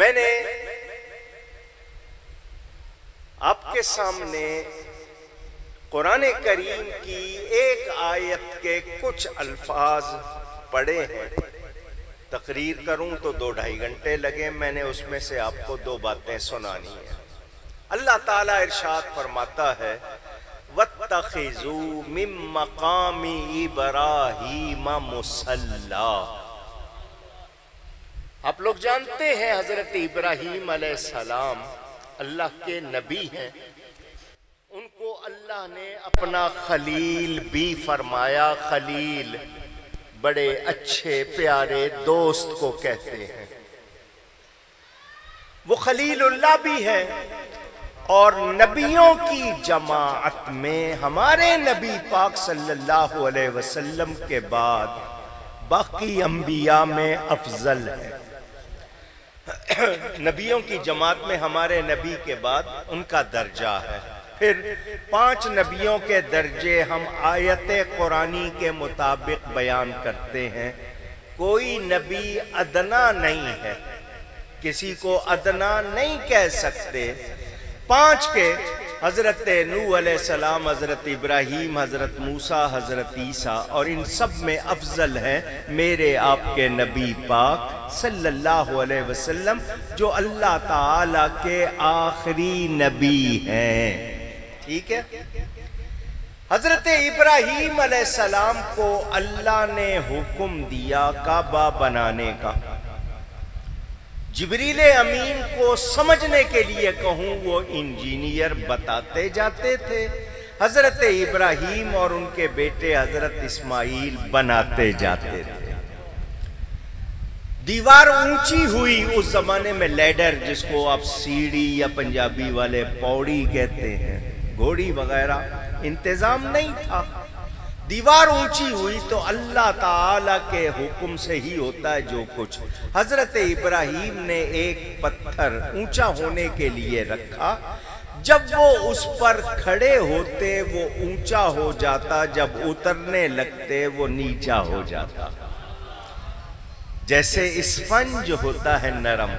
मैंने आपके सामने कुरान करीम की एक आयत के कुछ अल्फाज पढ़े हैं। तकरीर करूं तो 2-2.5 घंटे लगे, मैंने उसमें से आपको 2 बातें सुनानी है। अल्लाह ताला इरशाद फरमाता है, वत्तखिजू मिन मकामी इब्राहिम मुसल्ला। आप लोग जानते हैं हजरत इब्राहिम अलैहिस्सलाम अल्लाह के नबी हैं, उनको अल्लाह ने अपना खलील भी फरमाया। खलील बड़े अच्छे प्यारे दोस्त को कहते हैं। वो खलीलुल्लाह भी है और नबियों की जमात में हमारे नबी पाक सल्लल्लाहु अलैहि वसल्लम के बाद बाकी अंबिया में अफजल है। नबियों की जमात में हमारे नबी के बाद उनका दर्जा है। फिर 5 नबियों के दर्जे हम आयते कुरानी के मुताबिक बयान करते हैं। कोई नबी अदना नहीं है, किसी को अदना नहीं कह सकते। 5 के हज़रत नूह अलैहिस्सलाम, हज़रत इब्राहीम, हज़रत मूसा, हज़रत ईसा और इन सब में अफजल है मेरे आपके नबी पाक सल्लल्लाहु अलैहि वसल्लम, जो अल्लाह ताला के आखिरी नबी हैं। ठीक है, हज़रत इब्राहीम अलैहिस्सलाम को अल्लाह ने हुक्म दिया काबा बनाने का। जिब्रील अमीन को समझने के लिए कहूँ वो इंजीनियर बताते जाते थे, हज़रत इब्राहीम और उनके बेटे हज़रत इस्माईल बनाते जाते थे। दीवार ऊंची हुई, उस जमाने में लैडर, जिसको आप सीढ़ी या पंजाबी वाले पौड़ी कहते हैं, घोड़ी वगैरह इंतज़ाम नहीं था। दीवार ऊंची हुई तो अल्लाह ताला के हुक्म से ही होता है जो कुछ। हज़रत इब्राहीम ने एक पत्थर ऊंचा होने के लिए रखा, जब वो उस पर खड़े होते वो ऊंचा हो जाता, जब उतरने लगते वो नीचा हो जाता। जैसे स्पंज होता है नरम।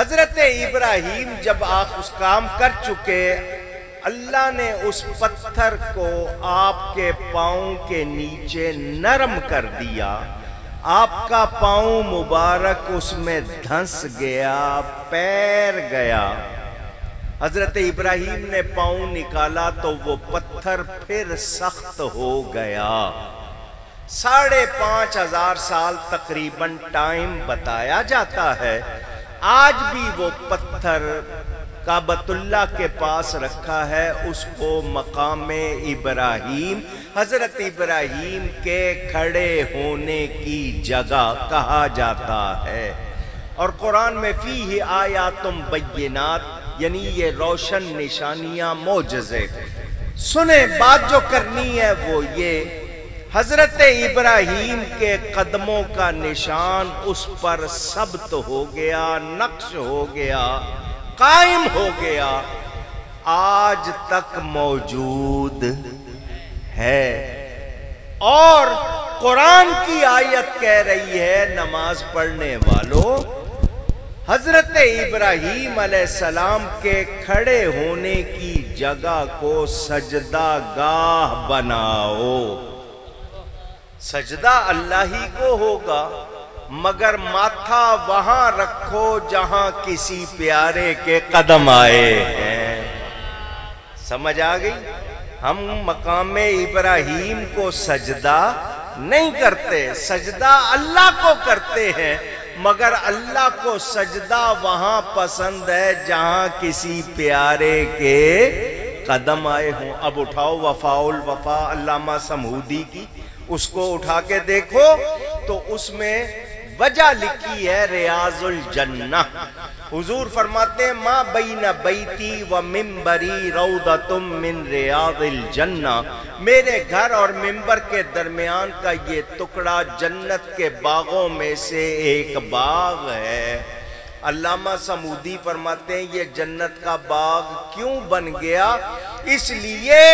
हज़रत इब्राहीम जब आप उस काम कर चुके, अल्लाह ने उस पत्थर को आपके पाँव के नीचे नरम कर दिया। आपका पाँव मुबारक उसमें धंस गया, पैर गया। हज़रत इब्राहीम ने पाँव निकाला तो वो पत्थर फिर सख्त हो गया। 5,500 साल तकरीबन टाइम बताया जाता है। आज भी वो पत्थर काबतुल्ला के पास रखा है, उसको मकाम इब्राहीम, हज़रत इब्राहीम के खड़े होने की जगह कहा जाता है। और कुरान में फीही आयातुम बय्यिनात, यानी ये रोशन निशानियाँ, मोजज़े। सुने, बात जो करनी है वो ये, हज़रत इब्राहीम के कदमों का निशान उस पर सब्त हो गया, नक्श हो गया, कायम हो गया, आज तक मौजूद है। और कुरान की आयत कह रही है, नमाज पढ़ने वालों, हजरत इब्राहीम अलैहिस्सलाम के खड़े होने की जगह को सजदा गाह बनाओ। सजदा अल्लाह ही को होगा, मगर माथा वहां रखो जहां किसी प्यारे के कदम आए हैं। समझ आ गई? हम मकाम इब्राहीम को सजदा नहीं करते, सजदा अल्लाह को करते हैं, मगर अल्लाह को सजदा वहां पसंद है जहां किसी प्यारे के कदम आए हों। अब उठाओ वफाउल वफा अल्लामा समूदी की, उसको उठा के देखो तो उसमें वजह लिखी है रियाजुल जन्ना। हुजूर फरमाते हैं, मा बैना बैती व मिंबरी रौदतुम मिन रियादिल जन्ना। मेरे घर और मिंबर के दरमियान का ये टुकड़ा जन्नत के बागों में से एक बाग है। अल्लामा समूदी फरमाते हैं, ये जन्नत का बाग क्यों बन गया? इसलिए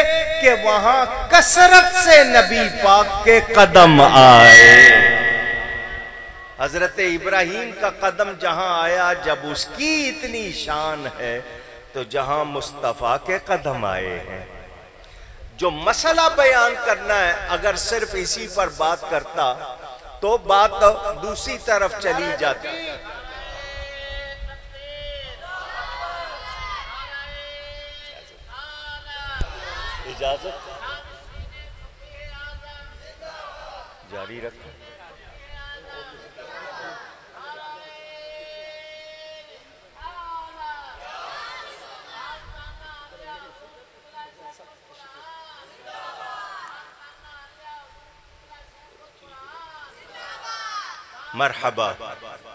कि वहां कसरत से नबी पाक के कदम आए। हजरत इब्राहिम का कदम जहां आया, जब उसकी इतनी शान है तो जहां मुस्तफा के कदम आए हैं। जो मसला बयान करना है, अगर सिर्फ इसी पर बात करता तो बात दूसरी तरफ चली जाती। इजाजत जारी रखो। मरहबा।